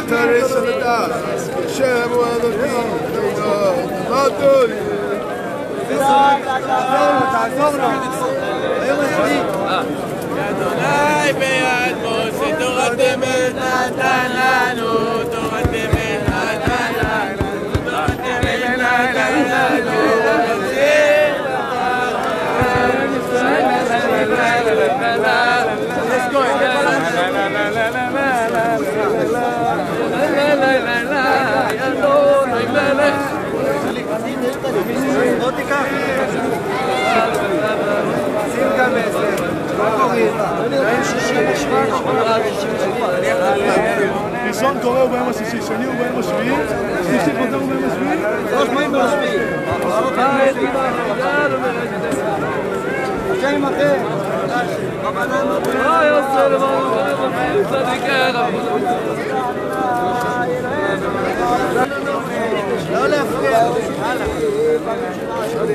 ترس الدار شاب وذكر ما تولي אדוני בידו שתורת אמת נתן לנו, תורת אמת נתן לנו, תורת אמת נתן לנו, ראשון קורא הוא ביום השישי, שני הוא ביום השביעי, שלישי חוזר הוא ביום השביעי, ראש מים בשביעי. השם ימחה. לא יעשה לבוא ולבוא צדיקנו. לא להפריע. אני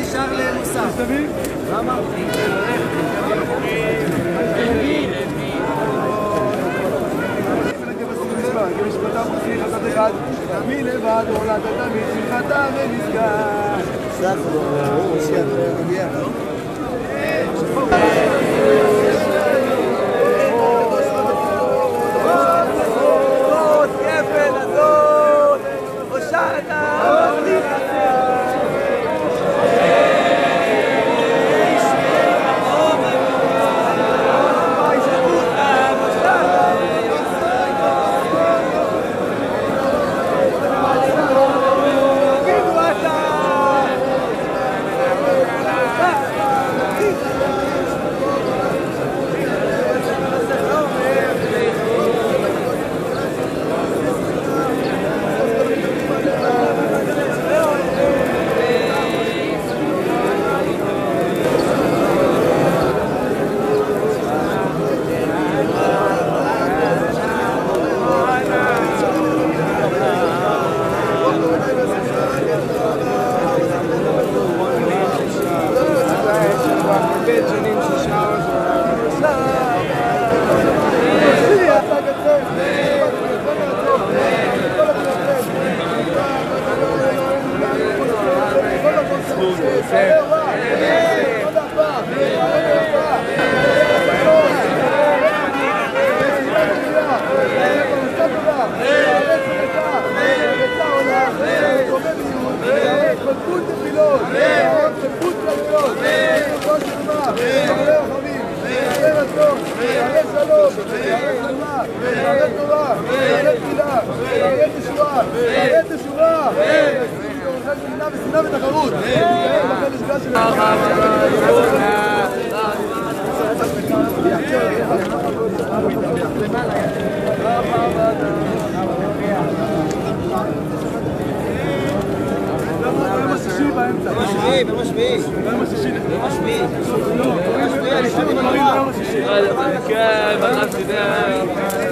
נשאר למוסף. למה? תמיד לבד עולה תמיד שמחתה ונזכה סלחו, הוא עושה נגיע I'm going to go to the hospital.